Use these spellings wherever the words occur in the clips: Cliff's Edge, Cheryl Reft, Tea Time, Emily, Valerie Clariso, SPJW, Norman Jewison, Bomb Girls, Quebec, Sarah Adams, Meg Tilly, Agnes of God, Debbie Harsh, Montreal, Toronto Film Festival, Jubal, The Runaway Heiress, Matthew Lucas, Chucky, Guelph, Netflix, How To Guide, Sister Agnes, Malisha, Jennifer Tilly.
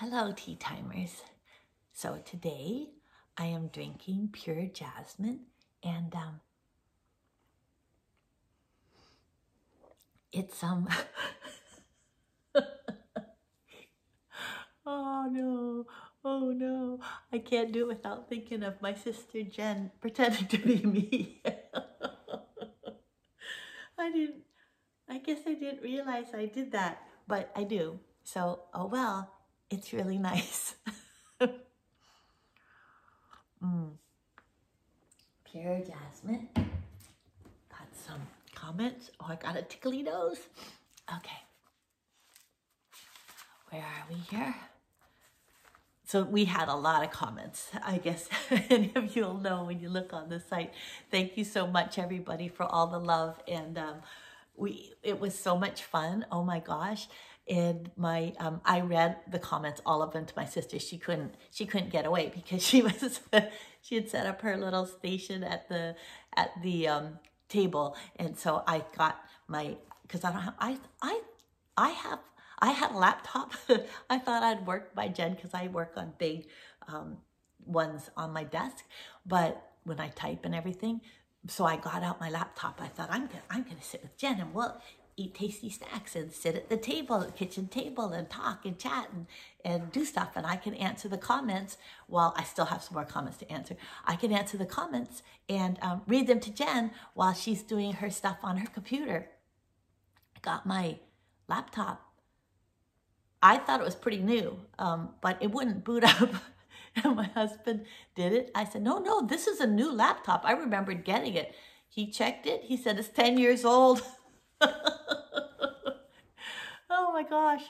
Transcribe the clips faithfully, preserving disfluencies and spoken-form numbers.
Hello, Tea Timers. So today I am drinking pure jasmine, and um, it's um. oh no! Oh no! I can't do it without thinking of my sister Jen pretending to be me. I didn't. I guess I didn't realize I did that, but I do. So oh well. It's really nice. mm. Pure jasmine. Got some comments. Oh, I got a tickly nose. Okay. Where are we here? So we had a lot of comments, I guess any of you will know when you look on the site. Thank you so much, everybody, for all the love. And um, we it was so much fun. Oh, my gosh. And my, um, I read the comments, all of them, to my sister. She couldn't, she couldn't get away because she was, she had set up her little station at the, at the um, table, and so I got my, because I don't have, I, I, I have, I had a laptop. I thought I'd work by Jen because I work on big um, ones on my desk, but when I type and everything, so I got out my laptop. I thought I'm gonna, I'm gonna sit with Jen and we'll eat tasty snacks and sit at the table, the kitchen table, and talk and chat and, and do stuff. And I can answer the comments while I still have some more comments to answer. I can answer the comments and um, read them to Jen while she's doing her stuff on her computer. I got my laptop. I thought it was pretty new, um, but it wouldn't boot up. And my husband did it. I said, no, no, this is a new laptop. I remembered getting it. He checked it. He said, it's ten years old. Oh my gosh.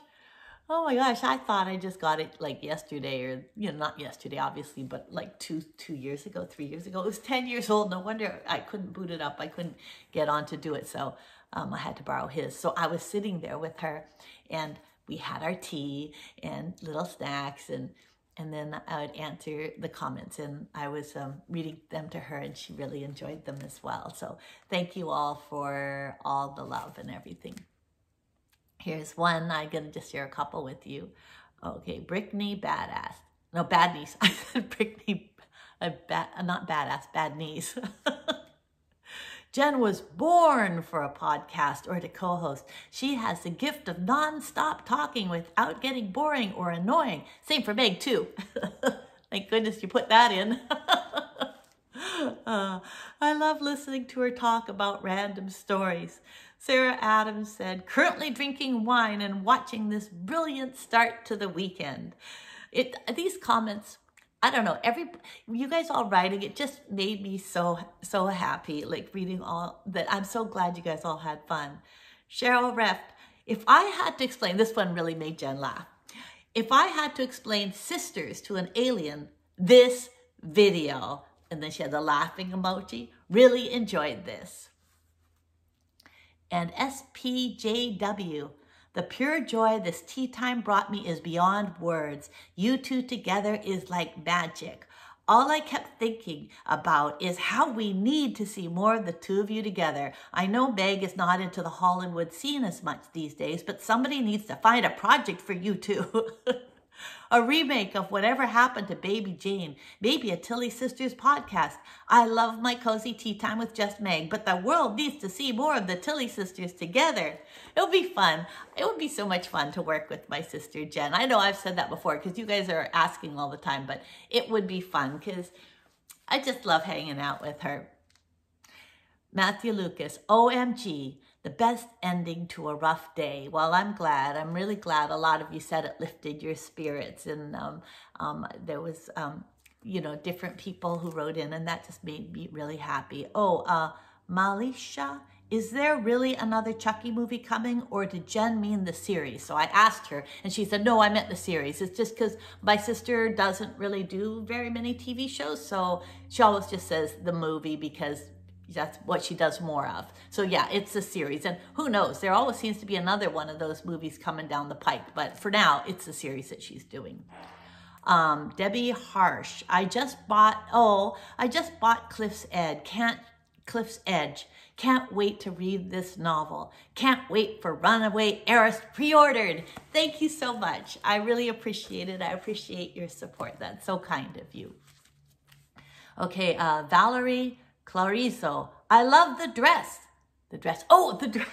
Oh my gosh. I thought I just got it like yesterday, or, you know, not yesterday, obviously, but like two, two years ago, three years ago. It was ten years old. No wonder I couldn't boot it up. I couldn't get on to do it. So um, I had to borrow his. So I was sitting there with her, and we had our tea and little snacks, and, and then I would answer the comments, and I was um, reading them to her, and she really enjoyed them as well. So thank you all for all the love and everything. Here's one. I'm going to just share a couple with you. Okay, Brickney Badass. No, Bad Knees. I said Brickney, uh, bad, uh, not Badass, Bad Knees. Jen was born for a podcast or to co-host. She has the gift of non-stop talking without getting boring or annoying. Same for Meg, too. Thank goodness you put that in. uh, I love listening to her talk about random stories. Sarah Adams said, currently drinking wine and watching this brilliant start to the weekend. It, these comments, I don't know, every, you guys all writing, it just made me so, so happy, like reading all that. I'm so glad you guys all had fun. Cheryl Reft, if I had to explain, this one really made Jen laugh. If I had to explain sisters to an alien, this video, and then she had the laughing emoji, really enjoyed this. And S P J W, the pure joy this tea time brought me is beyond words. You two together is like magic. All I kept thinking about is how we need to see more of the two of you together. I know Meg is not into the Hollywood scene as much these days, but somebody needs to find a project for you two. A remake of whatever happened to Baby Jane, maybe a Tilly Sisters podcast. I love my cozy tea time with just Meg, but the world needs to see more of the Tilly Sisters together. It would be fun. It would be so much fun to work with my sister Jen. I know I've said that before because you guys are asking all the time, but it would be fun because I just love hanging out with her. Matthew Lucas, O M G. The best ending to a rough day. Well, I'm glad. I'm really glad a lot of you said it lifted your spirits. And um, um, there was, um, you know, different people who wrote in, and that just made me really happy. Oh, uh, Malisha, is there really another Chucky movie coming, or did Jen mean the series? So I asked her, and she said, no, I meant the series. It's just because my sister doesn't really do very many T V shows, so she always just says the movie because that's what she does more of. So yeah, it's a series, and who knows? There always seems to be another one of those movies coming down the pike, but for now, it's a series that she's doing. Um, Debbie Harsh, I just bought, oh, I just bought Cliff's Edge. Can't Cliff's Edge. Can't wait to read this novel. Can't wait for Runaway Heiress pre-ordered. Thank you so much. I really appreciate it. I appreciate your support. That's so kind of you. Okay, uh, Valerie Clariso. I love the dress. The dress. Oh, the dress.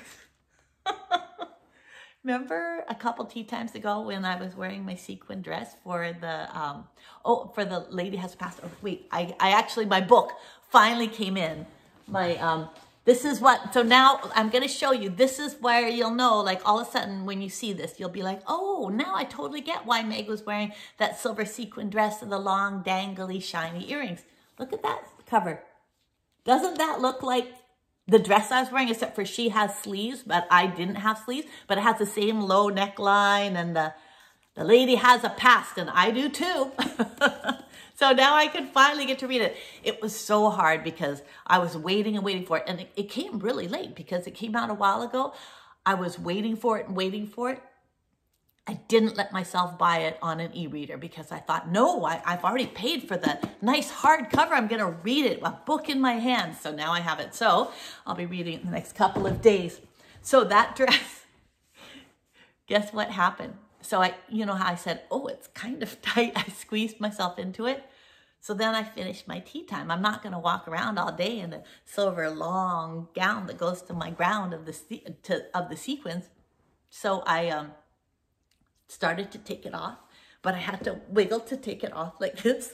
Remember a couple tea times ago when I was wearing my sequin dress for the, um, oh, for the lady has passed. Oh, wait, I, I actually, my book finally came in. My, um, this is what, so now I'm going to show you. This is where you'll know, like all of a sudden when you see this, you'll be like, oh, now I totally get why Meg was wearing that silver sequin dress and the long, dangly, shiny earrings. Look at that cover. Doesn't that look like the dress I was wearing, except for she has sleeves, but I didn't have sleeves, but it has the same low neckline, and the, the lady has a past, and I do too. So now I can finally get to read it. It was so hard because I was waiting and waiting for it, and it, it came really late because it came out a while ago. I was waiting for it and waiting for it. I didn't let myself buy it on an e-reader because I thought, no, I, I've already paid for the nice hardcover. I'm going to read it, a book in my hand. So now I have it. So I'll be reading it in the next couple of days. So that dress, guess what happened? So I, you know how I said, oh, it's kind of tight. I squeezed myself into it. So then I finished my tea time. I'm not going to walk around all day in a silver long gown that goes to my ground of the, to, of the sequins. So I, um, started to take it off, but I had to wiggle to take it off like this,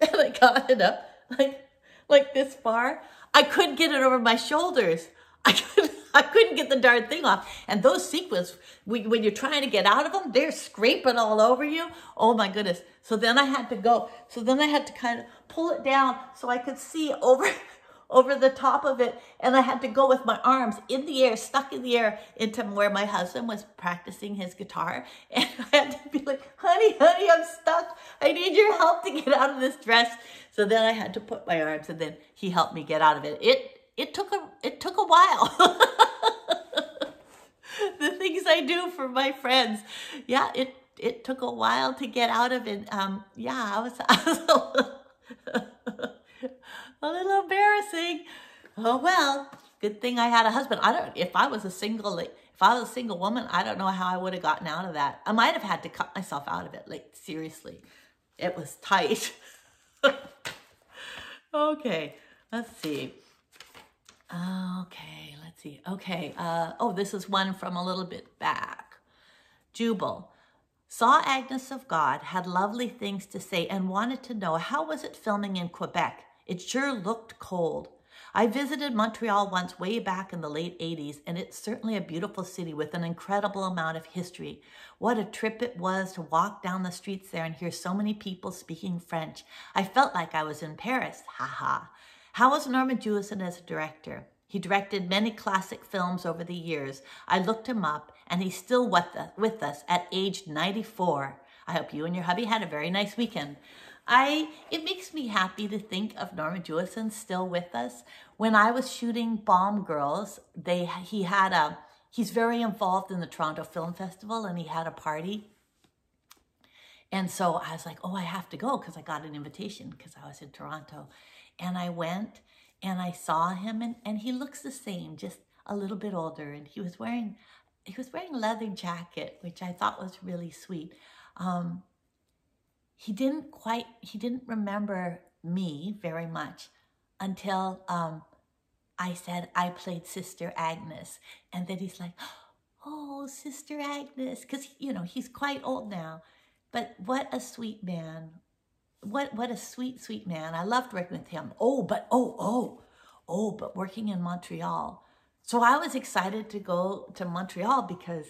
and I got it up like like this far. I couldn't get it over my shoulders. I couldn't, I couldn't get the darn thing off. And those sequins, we, when you're trying to get out of them, they're scraping all over you. Oh my goodness. So then I had to go. So then I had to kind of pull it down so I could see over over the top of it, and I had to go with my arms in the air, stuck in the air, into where my husband was practicing his guitar, and I had to be like, honey, honey, I'm stuck. I need your help to get out of this dress. So then I had to put my arms, and then he helped me get out of it. It it took a it took a while. The things I do for my friends. Yeah, it it took a while to get out of it. Um, yeah, I was, I was a little embarrassing. Oh well, good thing I had a husband. I don't, if I was a single, like, if I was a single woman, I don't know how I would have gotten out of that. I might have had to cut myself out of it. Like, seriously, it was tight. Okay, let's see. Okay, let's see. Okay, uh, oh, this is one from a little bit back. Jubal. Saw Agnes of God, had lovely things to say, and wanted to know, how was it filming in Quebec? It sure looked cold. I visited Montreal once way back in the late eighties, and it's certainly a beautiful city with an incredible amount of history. What a trip it was to walk down the streets there and hear so many people speaking French. I felt like I was in Paris, haha. How was Norman Jewison as a director? He directed many classic films over the years. I looked him up, and he's still with us at age ninety-four. I hope you and your hubby had a very nice weekend. I, it makes me happy to think of Norman Jewison still with us. When I was shooting Bomb Girls, they, he had a, he's very involved in the Toronto Film Festival, and he had a party. And so I was like, oh, I have to go, because I got an invitation because I was in Toronto. And I went and I saw him, and, and he looks the same, just a little bit older. And he was wearing, he was wearing a leather jacket, which I thought was really sweet. Um, He didn't quite, he didn't remember me very much until um, I said I played Sister Agnes. And then he's like, oh, Sister Agnes. Because, you know, he's quite old now. But what a sweet man. What, what a sweet, sweet man. I loved working with him. Oh, but, oh, oh, oh, but working in Montreal. So I was excited to go to Montreal because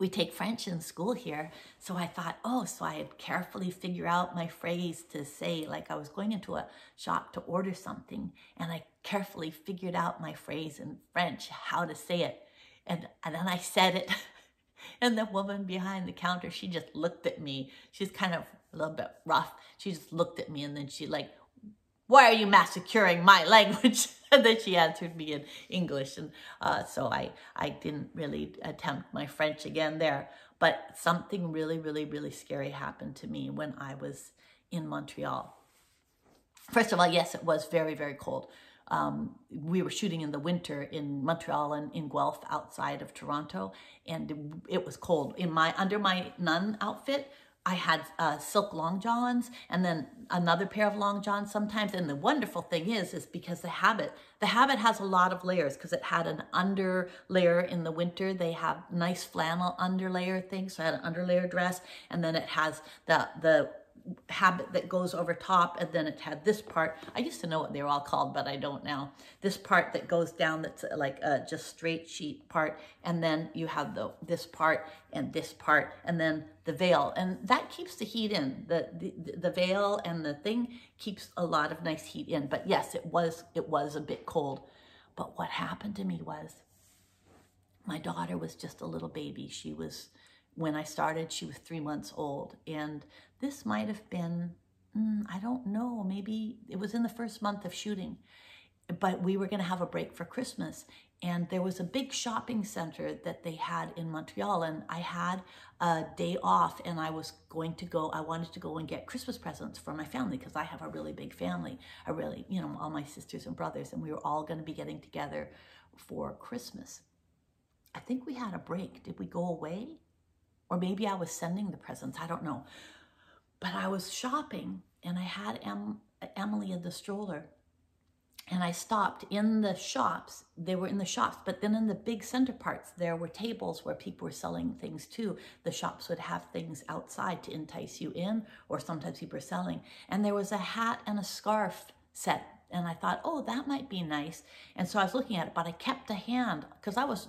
we take French in school here. So I thought, oh, so I had carefully figured out my phrase to say, like I was going into a shop to order something, and I carefully figured out my phrase in French, how to say it. And, and then I said it, and the woman behind the counter, she just looked at me. She's kind of a little bit rough. She just looked at me, and then she like, why are you massacring my language? And then she answered me in English. And uh, so I, I didn't really attempt my French again there. But something really, really, really scary happened to me when I was in Montreal. First of all, yes, it was very, very cold. Um, we were shooting in the winter in Montreal and in Guelph outside of Toronto, and it was cold. In my under my nun outfit, I had uh, silk long johns and then another pair of long johns sometimes. And the wonderful thing is, is because the habit, the habit has a lot of layers, because it had an under layer in the winter. They have nice flannel underlayer things. So I had an underlayer dress, and then it has the, the habit that goes over top, and then it had this part. I used to know what they were all called, but I don't now. This part that goes down, that's like a just straight sheet part, and then you have the this part and this part, and then the veil, and that keeps the heat in. The, the the veil and the thing keeps a lot of nice heat in. But yes, it was it was a bit cold. But what happened to me was, my daughter was just a little baby. She was, when I started, she was three months old, and this might have been, mm, I don't know, maybe it was in the first month of shooting, but we were going to have a break for Christmas, and there was a big shopping center that they had in Montreal, and I had a day off, and I was going to go, I wanted to go and get Christmas presents for my family, because I have a really big family, a really, you know, all my sisters and brothers, and we were all going to be getting together for Christmas. I think we had a break. Did we go away? Or maybe I was sending the presents, I don't know. But I was shopping, and I had em Emily in the stroller, and I stopped in the shops. They were in the shops, but then in the big center parts, there were tables where people were selling things too. The shops would have things outside to entice you in, or sometimes people were selling. And there was a hat and a scarf set, and I thought, oh, that might be nice. And so I was looking at it, but I kept a hand, because I was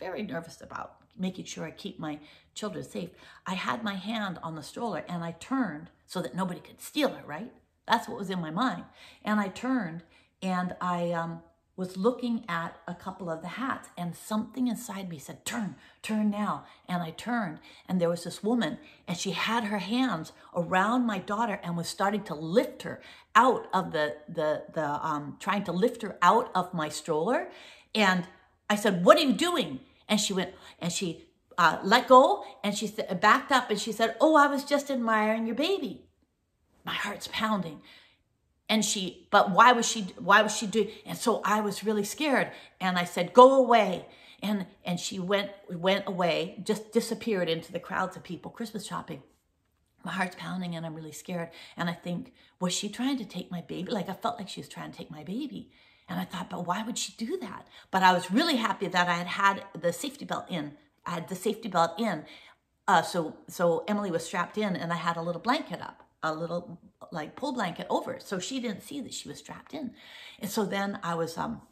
very nervous about making sure I keep my children safe. I had my hand on the stroller, and I turned so that nobody could steal it, right? That's what was in my mind. And I turned, and I um, was looking at a couple of the hats, and something inside me said, turn, turn now. And I turned, and there was this woman, and she had her hands around my daughter and was starting to lift her out of the, the, the um, trying to lift her out of my stroller. And I said, what are you doing? And she went, and she uh, let go, and she backed up, and she said, oh, I was just admiring your baby. My heart's pounding. And she, but why was she, why was she doing, and so I was really scared. And I said, go away. And, and she went, went away, just disappeared into the crowds of people Christmas shopping. My heart's pounding, and I'm really scared. And I think, was she trying to take my baby? Like, I felt like she was trying to take my baby. And I thought, but why would she do that? But I was really happy that I had had the safety belt in. I had the safety belt in. Uh, so, so Emily was strapped in, and I had a little blanket up, a little like pull blanket over. So she didn't see that she was strapped in. And so then I was um,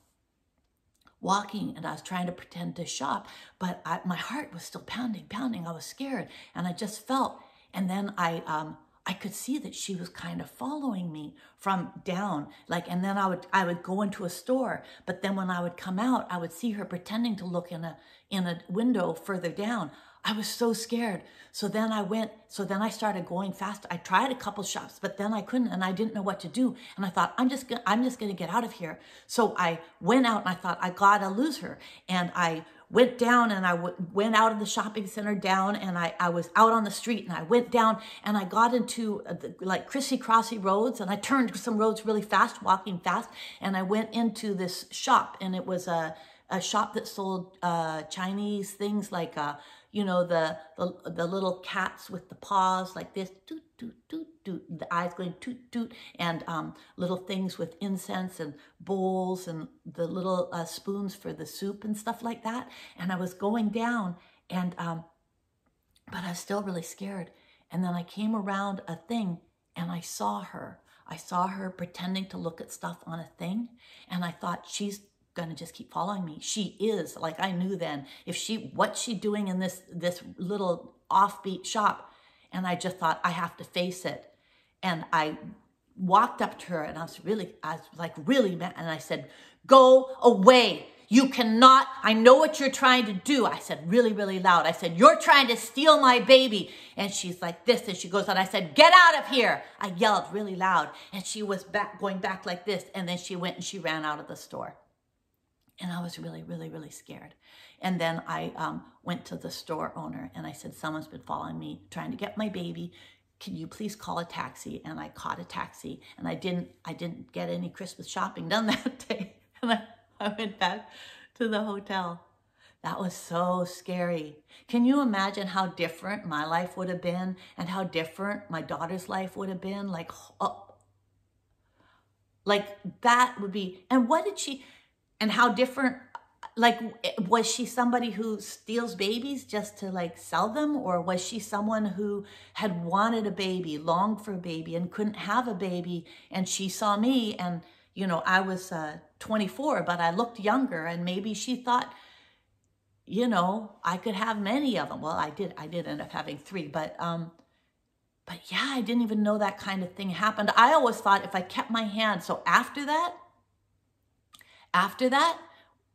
walking, and I was trying to pretend to shop, but I, my heart was still pounding, pounding. I was scared, and I just felt, and then I... Um, I could see that she was kind of following me from down, like, and then I would I would go into a store, but then when I would come out, I would see her pretending to look in a in a window further down. I was so scared. So then I went, so then I started going fast. I tried a couple shops, but then I couldn't, and I didn't know what to do. And I thought, I'm just gonna, I'm just gonna get out of here. So I went out, and I thought, I gotta lose her. And I went down, and I w went out of the shopping center down, and I, I was out on the street, and I went down, and I got into the, like crissy-crossy roads, and I turned some roads really fast, walking fast, and I went into this shop, and it was a, a shop that sold uh, Chinese things like, uh, you know, the, the the little cats with the paws like this, toot, toot, toot, toot, the eyes going toot, toot, and um, little things with incense and bowls and the little uh, spoons for the soup and stuff like that. And I was going down, and um, but I was still really scared. And then I came around a thing, and I saw her. I saw her pretending to look at stuff on a thing, and I thought, she's gonna just keep following me. She is, like I knew then, if she, what's she doing in this this little offbeat shop? And I just thought, I have to face it. And I walked up to her, and I was really, I was like really mad, and I said, go away. You cannot, I know what you're trying to do. I said really, really loud. I said, you're trying to steal my baby. And she's like this, and she goes on. I said, get out of here. I yelled really loud, and she was back, going back like this. And then she went and she ran out of the store. And I was really, really, really scared. And then I um, went to the store owner, and I said, someone's been following me, trying to get my baby. can you please call a taxi? And I caught a taxi, and I didn't, I didn't get any Christmas shopping done that day. And I, I went back to the hotel. That was so scary. Can you imagine how different my life would have been and how different my daughter's life would have been? Like, oh, like that would be, and what did she, and how different, like, was she somebody who steals babies just to like sell them? Or was she someone who had wanted a baby, longed for a baby and couldn't have a baby? And she saw me and, you know, I was uh, twenty-four, but I looked younger, and maybe she thought, you know, I could have many of them. Well, I did, I did end up having three, but, um, but yeah, I didn't even know that kind of thing happened. I always thought if I kept my hand, so after that, after that,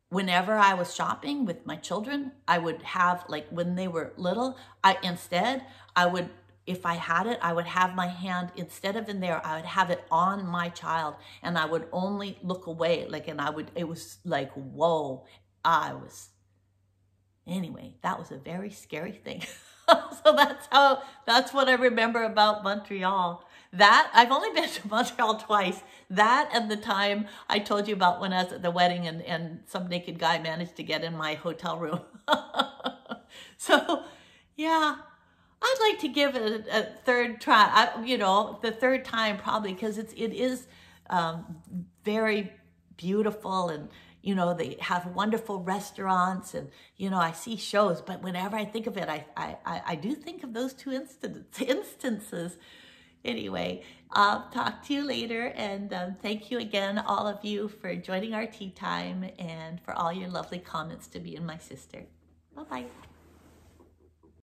whenever I was shopping with my children, I would have, like when they were little, I, instead I would, if I had it, I would have my hand, instead of in there, I would have it on my child, and I would only look away. Like, and I would, it was like, whoa, I was, anyway, that was a very scary thing. So that's how, that's what I remember about Montreal. That, I've only been to Montreal twice. That and the time I told you about when I was at the wedding and, and some naked guy managed to get in my hotel room. So, yeah, I'd like to give it a, a third try. I, you know, the third time probably, because it's, it is um, very beautiful, and, you know, they have wonderful restaurants, and, you know, I see shows, but whenever I think of it, I I, I do think of those two instances. Anyway, I'll talk to you later, and um, thank you again, all of you, for joining our tea time and for all your lovely comments to me and my sister. Bye-bye.